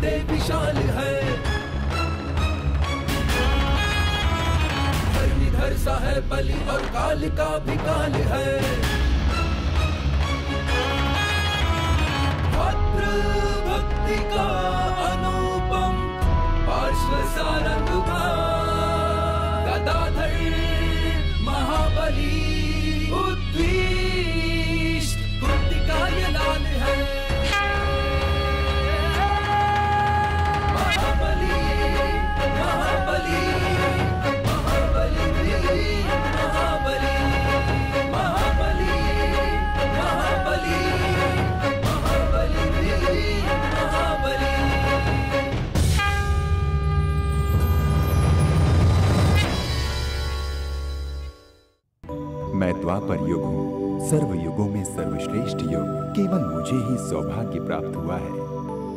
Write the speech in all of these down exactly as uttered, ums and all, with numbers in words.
हृदय विशाल है, धर सा है बलि और काल का भी काल है। भद्र भक्ति का अनुपम पार्श्व सारा गदाधर महाबली उद्वीश भक्ति का ये लाल है। महाबली महाबली मैं द्वापर युग हूँ, सर्वयुगों में सर्वश्रेष्ठ युग। केवल मुझे ही सौभाग्य प्राप्त हुआ है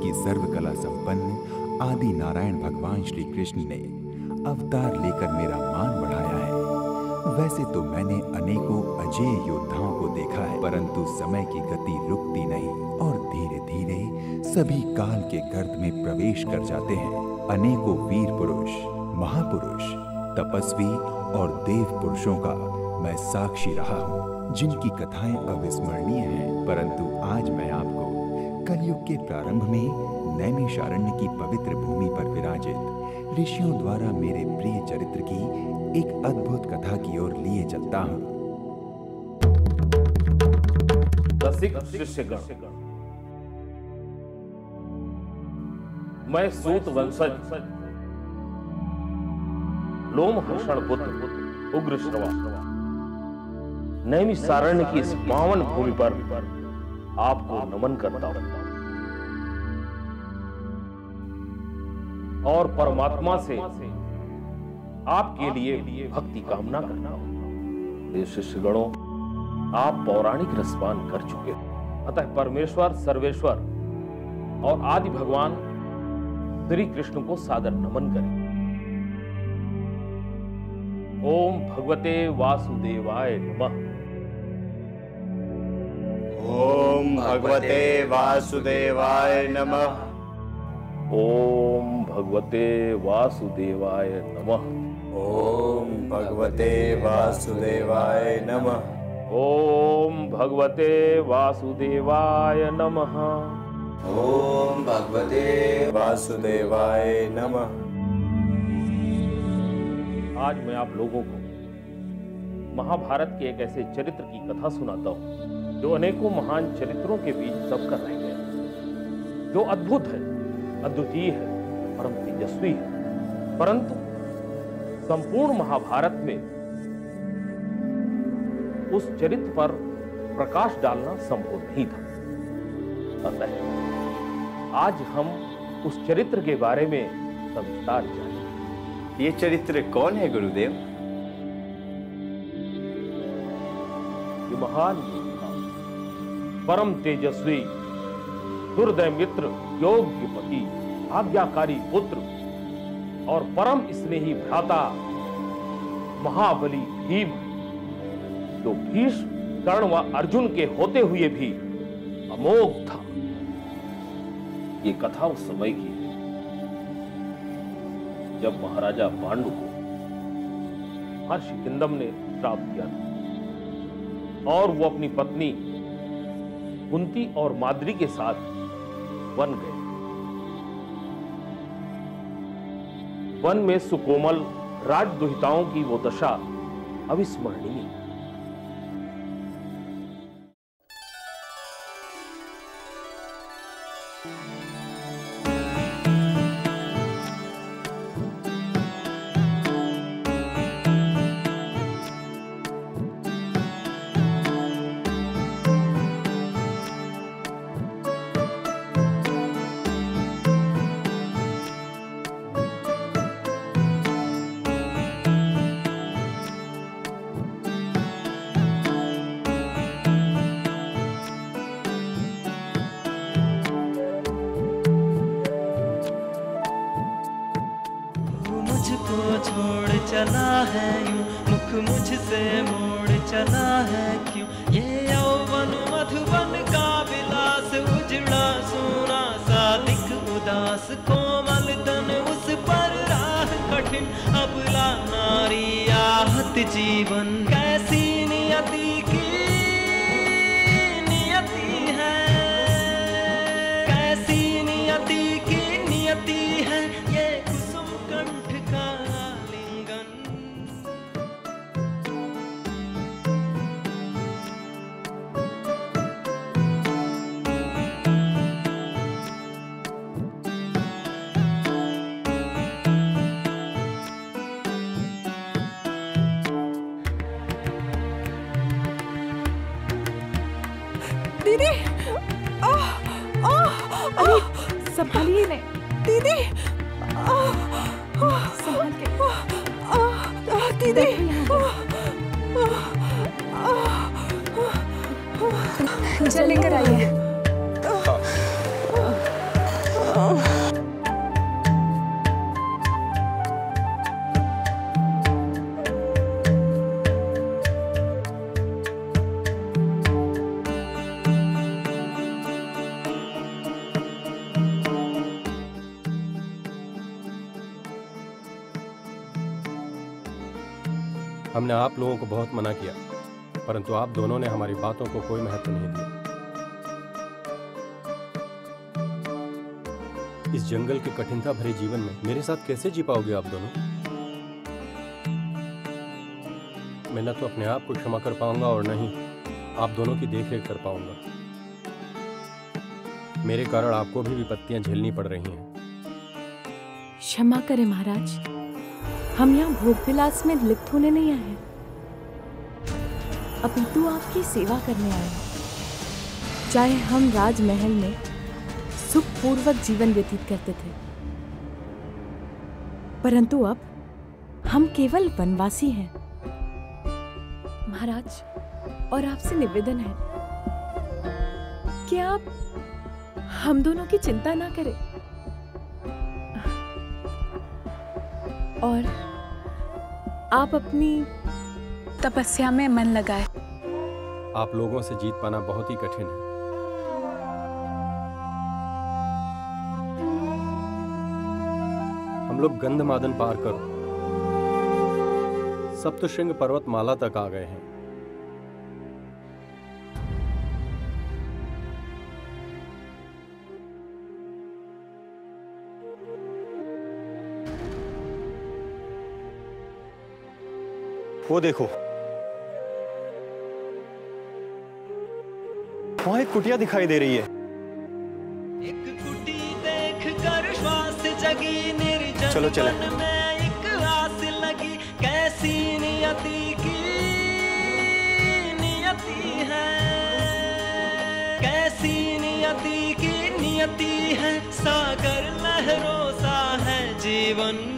कि सर्वकला संपन्न आदि नारायण भगवान श्री कृष्ण ने अवतार लेकर मेरा मान बढ़ाया है। वैसे तो मैंने अनेकों अजेय योद्धाओं को देखा है, परंतु समय की गति रुकती नहीं और धीरे धीरे सभी काल के गर्द में प्रवेश कर जाते हैं। अनेकों वीर पुरुष, महापुरुष, तपस्वी और देव पुरुषों का मैं साक्षी रहा हूँ, जिनकी कथाएं अविस्मरणीय हैं। परंतु आज मैं आपको कलयुग के प्रारंभ में नैमिषारण्य की पवित्र भूमि पर विराजित ऋषियों द्वारा मेरे प्रिय चरित्र की एक अद्भुत कथा की ओर लिए चलता हूँ। मैं सूत वंशज लोमहर्षण पुत्र उग्र श्रवा नैमिषारण्य की इस पावन भूमि पर आपको नमन करता हूं और परमात्मा से आपके लिए भक्ति कामना करता हूं। शिष्यगणों, आप पौराणिक रसपान कर चुके हैं, अतः परमेश्वर सर्वेश्वर और आदि भगवान श्री कृष्ण को सादर नमन करें। ओम भगवते वासुदेवाय नमः। ओम भगवते वासुदेवाय नमः। ओम भगवते वासुदेवाय नमः। ओम भगवते वासुदेवाय नमः। ओम भगवते वासुदेवाय नमः। ओम भगवते वासुदेवाय नमः। आज मैं आप लोगों को महाभारत के एक ऐसे चरित्र की कथा सुनाता हूँ जो अनेकों महान चरित्रों के बीच दबकर रह गया, जो अद्भुत है, अद्वितीय है, परम तेजस्वी है। परंतु संपूर्ण महाभारत में उस चरित्र पर प्रकाश डालना संभव नहीं था। अतः आज हम उस चरित्र के बारे में विस्तार जानेंगे। ये चरित्र कौन है गुरुदेव? ये महान परम तेजस्वी दुर्दय मित्र, योग्य पति, आज्ञाकारी पुत्र और परम स्नेही भ्राता महाबली भीम, जो भीष्म, कर्ण व अर्जुन के होते हुए भी अमोघ था। ये कथा उस समय की जब महाराजा पांडु को महर्षि किंदम ने श्राप दिया था और वो अपनी पत्नी कुंती और माद्री के साथ वन गए। वन में सुकोमल राज दुहिताओं की वो दशा अविस्मरणीय। उदास कोमल तन उस पर राह कठिन अबला नारी आहत जीवन कैसी नियति की नियति है, कैसी नियति की नियति है ये कुसुम कंठ का लिंगन। संभालिए ने दीदी, संभाल के दीदी। चल लेकर आइए। हमने आप लोगों को बहुत मना किया, परंतु आप दोनों ने हमारी बातों को कोई महत्व नहीं दिया। इस जंगल के कठिनता भरे जीवन में मेरे साथ कैसे जी पाओगे आप दोनों? मैं न तो अपने आप को क्षमा कर पाऊंगा और न ही आप दोनों की देखरेख कर पाऊंगा। मेरे कारण आपको भी विपत्तियां झेलनी पड़ रही हैं। क्षमा करें महाराज, हम यहाँ भोगविलास में लिप्त होने नहीं आए हैं, अपितु आपकी सेवा करने आए हैं। चाहे हम राजमहल में सुखपूर्वक जीवन व्यतीत करते थे, परंतु अब हम केवल वनवासी हैं। महाराज, और आपसे निवेदन है कि आप हम दोनों की चिंता ना करें और आप अपनी तपस्या में मन लगाए। आप लोगों से जीत पाना बहुत ही कठिन है। हम लोग गंधमादन पार कर सप्तशृंग पर्वतमाला तक आ गए हैं। वो देखो, वहां एक कुटिया दिखाई दे रही है। एक कुटी देख कर श्वास जगी, निर्जन चलो चले में एक आस लगी, कैसी नियति की नियति है, कैसी नियति की नियति है। सागर लहरों सा है जीवन,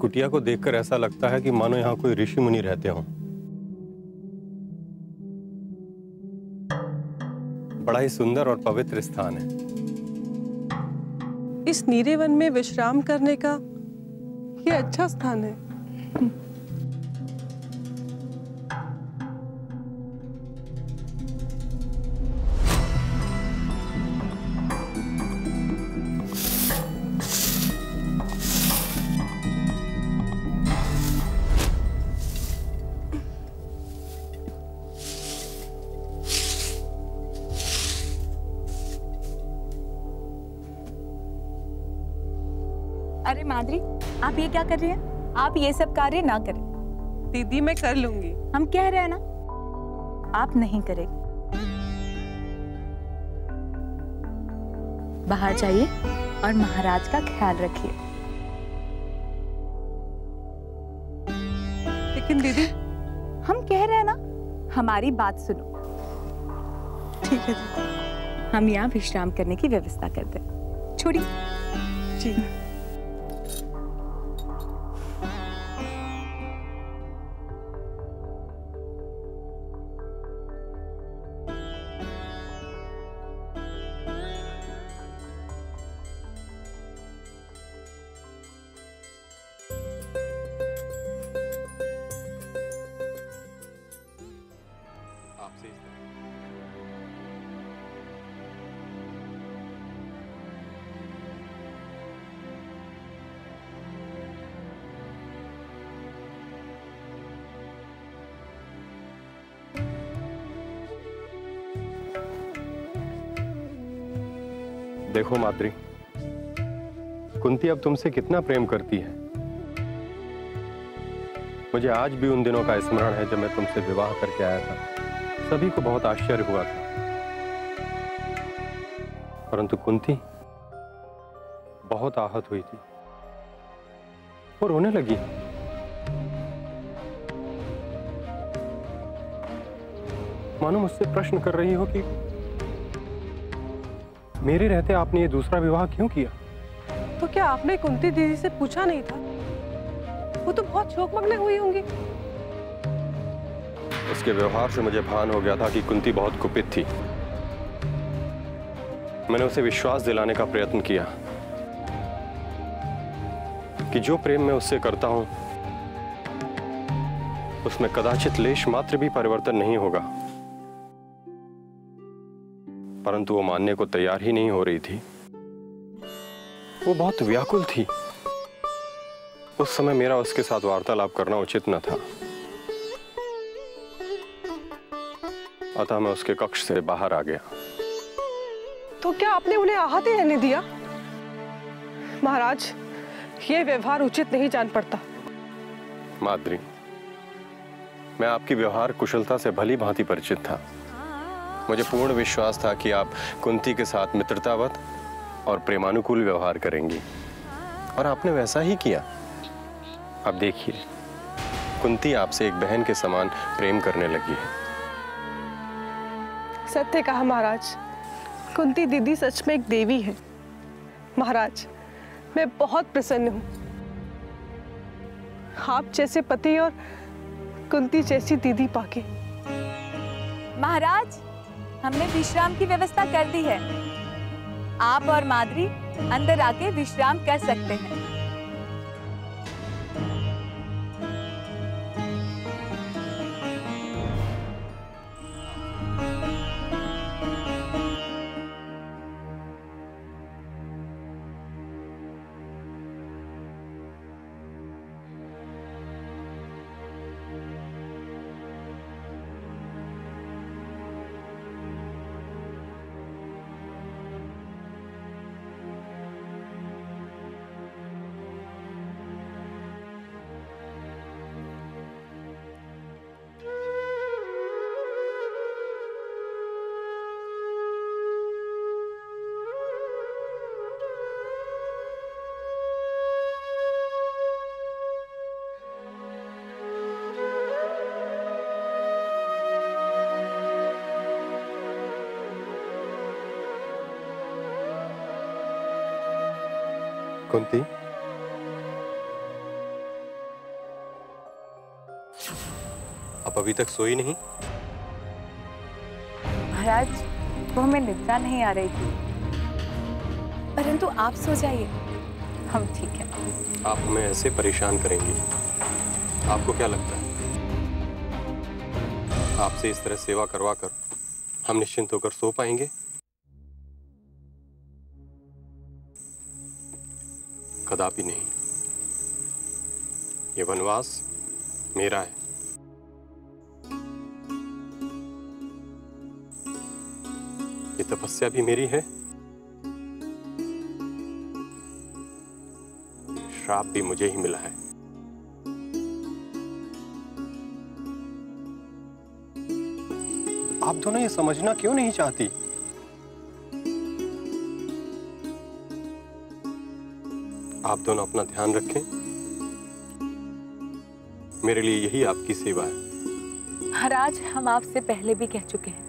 कुटिया को देखकर ऐसा लगता है कि मानो यहाँ कोई ऋषि मुनि रहते हों। बड़ा ही सुंदर और पवित्र स्थान है। इस नीरे वन में विश्राम करने का ये अच्छा स्थान है। अरे माद्री, आप ये क्या कर रहे हैं? आप ये सब कार्य ना करें। दीदी मैं कर लूंगी। हम कह रहे हैं ना, आप नहीं करेंगे। बाहर जाइए और महाराज का ख्याल रखिए। लेकिन दीदी, हम कह रहे हैं ना, हमारी बात सुनो। ठीक है दीदी, हम यहाँ विश्राम करने की व्यवस्था करते हैं। छोड़िए। जी देखो माद्री, कुंती अब तुमसे कितना प्रेम करती है। मुझे आज भी उन दिनों का स्मरण है जब मैं तुमसे विवाह करके आया था। सभी को बहुत आश्चर्य हुआ था, परंतु कुंती बहुत आहत हुई थी और रोने लगी। मानो मुझसे प्रश्न कर रही हो कि मेरे रहते आपने ये दूसरा विवाह क्यों किया? तो क्या आपने कुंती दीदी से पूछा नहीं था? वो तो बहुत शोकमग्न हुई होंगी। उसके व्यवहार से मुझे भान हो गया था कि कुंती बहुत कुपित थी। मैंने उसे विश्वास दिलाने का प्रयत्न किया कि जो प्रेम मैं उससे करता हूं उसमें कदाचित लेश मात्र भी परिवर्तन नहीं होगा, परंतु वो मानने को तैयार ही नहीं हो रही थी। वो बहुत व्याकुल थी। उस समय मेरा उसके साथ वार्तालाप करना उचित न था, अतः मैं उसके कक्ष से बाहर आ गया। तो क्या आपने उन्हें आहत ही रहने दिया? महाराज, ये व्यवहार उचित नहीं जान पड़ता। माद्री, मैं आपकी व्यवहार कुशलता से भली भांति परिचित था। मुझे पूर्ण विश्वास था कि आप कुंती के साथ मित्रतावत और प्रेमानुकूल व्यवहार करेंगी, और आपने वैसा ही किया। अब देखिए, कुंती आपसे एक बहन के समान प्रेम करने लगी है। सत्य कहा महाराज, कुंती दीदी सच में एक देवी है। महाराज, मैं बहुत प्रसन्न हूँ। आप जैसे पति और कुंती जैसी दीदी पाके। महाराज, हमने विश्राम की व्यवस्था कर दी है। आप और माद्री अंदर आके विश्राम कर सकते हैं। कुंती, आप अभी तक सोई नहीं? महाराज, वो हमें निद्रा नहीं आ रही थी। परंतु आप सो जाइए, हम ठीक है। आप हमें ऐसे परेशान करेंगी, आपको क्या लगता है आपसे इस तरह सेवा करवा कर हम निश्चिंत होकर सो पाएंगे? कदापि नहीं। ये वनवास मेरा है, ये तपस्या भी मेरी है, श्राप भी मुझे ही मिला है। आप दोनों ये समझना क्यों नहीं चाहती? आप दोनों अपना ध्यान रखें, मेरे लिए यही आपकी सेवा है। महाराज, हम आपसे पहले भी कह चुके हैं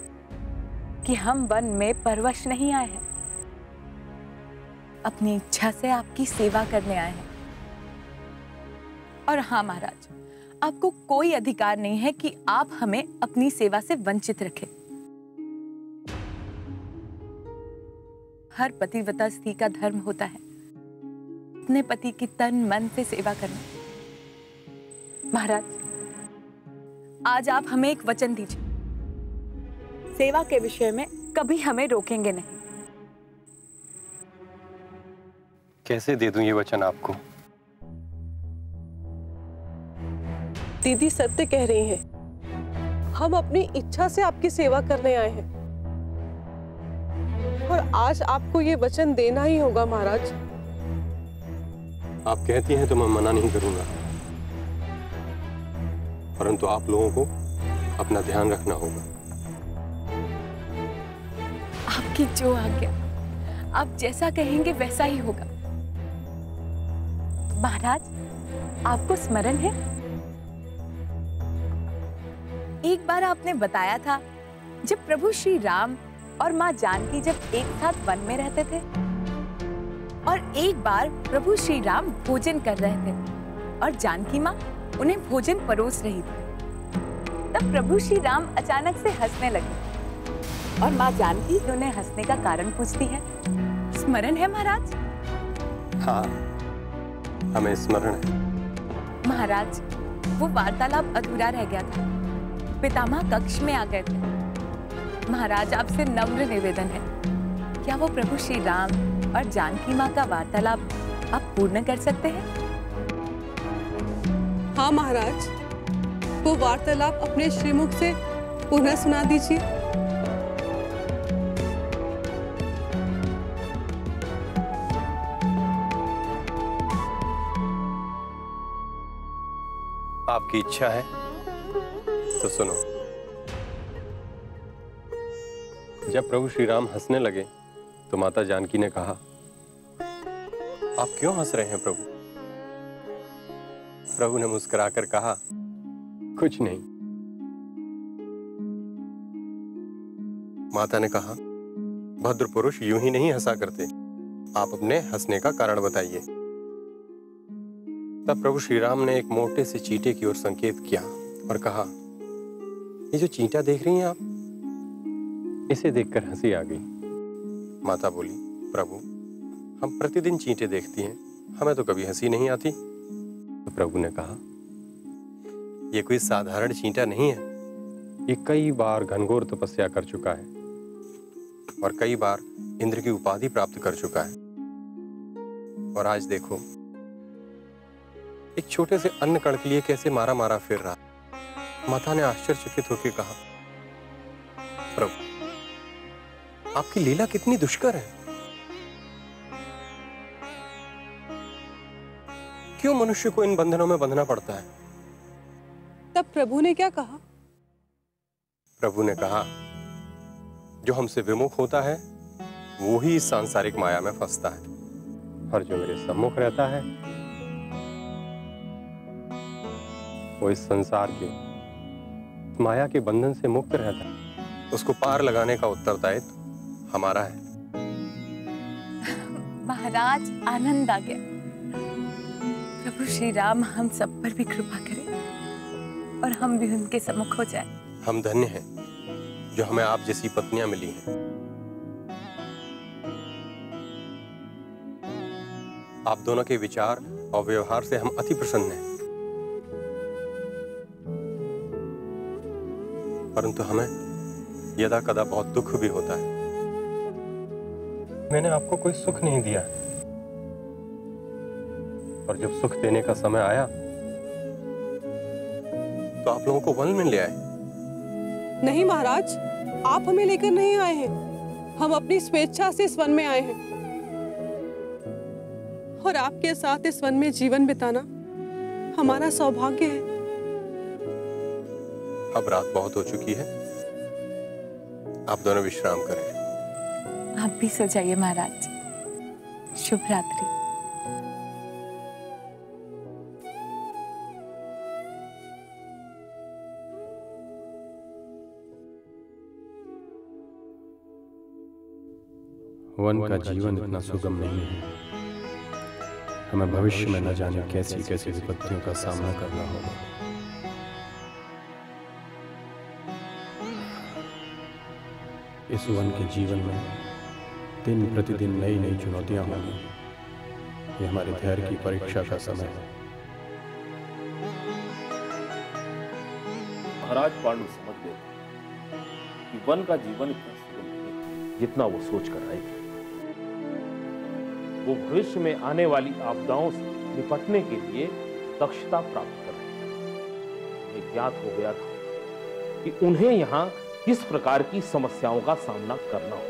कि हम वन में परवश नहीं आए हैं, अपनी इच्छा से आपकी सेवा करने आए हैं। और हाँ महाराज, आपको कोई अधिकार नहीं है कि आप हमें अपनी सेवा से वंचित रखें। हर पतिव्रता स्त्री का धर्म होता है अपने पति की तन मन से सेवा करना। महाराज, आज आप हमें एक वचन दीजिए, सेवा के विषय में कभी हमें रोकेंगे नहीं। कैसे दे दूं ये वचन आपको? दीदी सत्य कह रही हैं। हम अपनी इच्छा से आपकी सेवा करने आए हैं और आज आपको ये वचन देना ही होगा। महाराज, आप कहती हैं तो मैं मना नहीं करूंगा, परंतु आप लोगों को अपना ध्यान रखना होगा। आपकी जो आज्ञा, आप जैसा कहेंगे वैसा ही होगा। महाराज, आपको स्मरण है, एक बार आपने बताया था जब प्रभु श्री राम और माँ जानकी जब एक साथ वन में रहते थे और एक बार प्रभु श्री राम भोजन कर रहे थे और जानकी माँ उन्हें भोजन परोस रही थी, तब प्रभु श्री राम अचानक से हंसने लगे और माँ जानकी उन्हें हंसने का कारण पूछती है। स्मरण है महाराज? हाँ, हमें स्मरण है। महाराज, वो वार्तालाप अधूरा रह गया था, पितामह कक्ष में आ गए थे। महाराज, आपसे नम्र निवेदन है, क्या वो प्रभु श्री राम और जानकी माँ का वार्तालाप आप पूर्ण कर सकते हैं? हाँ महाराज, वो वार्तालाप अपने श्रीमुख से पुनः सुना दीजिए। आपकी इच्छा है तो सुनो। जब प्रभु श्री राम हंसने लगे तो माता जानकी ने कहा, आप क्यों हंस रहे हैं प्रभु? प्रभु ने मुस्कुराकर कहा, कुछ नहीं। माता ने कहा, भद्र पुरुष यूं ही नहीं हंसा करते, आप अपने हंसने का कारण बताइए। तब प्रभु श्री राम ने एक मोटे से चींटे की ओर संकेत किया और कहा, ये जो चींटा देख रही हैं आप, इसे देखकर हंसी आ गई। माता बोली, प्रभु हम प्रतिदिन चींटे देखती हैं, हमें तो कभी हंसी नहीं आती। तो प्रभु ने कहा, ये कोई साधारण चींटा नहीं है, ये कई बार घनघोर तपस्या कर चुका है और कई बार इंद्र की उपाधि प्राप्त कर चुका है, और आज देखो एक छोटे से अन्न कण के लिए कैसे मारा मारा फिर रहा। माता ने आश्चर्यचकित होकर कहा, प्रभु आपकी लीला कितनी दुष्कर है, क्यों मनुष्य को इन बंधनों में बंधना पड़ता है? तब प्रभु ने क्या कहा? प्रभु ने कहा, जो हमसे विमुख होता है वो ही इस सांसारिक माया में फंसता है, और जो मेरे सम्मुख रहता है वो इस संसार के माया के बंधन से मुक्त रहता है। उसको पार लगाने का उत्तरदायित्व हमारा है। महाराज, आनंद आ गया। प्रभु श्री राम हम सब पर भी कृपा करें और हम भी उनके सम्मुख हो जाएं। हम धन्य हैं जो हमें आप जैसी पत्नियां मिली हैं। आप दोनों के विचार और व्यवहार से हम अति प्रसन्न हैं, परंतु हमें यदा कदा बहुत दुख भी होता है। मैंने आपको कोई सुख नहीं दिया और जब सुख देने का समय आया तो आप लोगों को वन में ले आए। नहीं महाराज, आप हमें लेकर नहीं आए हैं, हम अपनी स्वेच्छा से इस वन में आए हैं और आपके साथ इस वन में जीवन बिताना हमारा सौभाग्य है। अब रात बहुत हो चुकी है, आप दोनों विश्राम करें। आप भी सो जाइए महाराज। शुभ रात्रि। वन का जीवन इतना सुगम नहीं है, हमें भविष्य में न जाने कैसी कैसी विपत्तियों का सामना करना होगा। इस वन के जीवन में दिन प्रतिदिन नई नई चुनौतियां होंगी। ये हमारे धैर्य की परीक्षा का समय है। महाराज पांडु समझते थे कि वन का जीवन इतना सुगम नहीं जितना वो सोच कर आई थी। वो भविष्य में आने वाली आपदाओं से निपटने के लिए दक्षता प्राप्त कर रहे थे। उन्हें ज्ञात हो गया था कि उन्हें यहाँ किस प्रकार की समस्याओं का सामना करना होगा।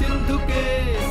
सिंधु के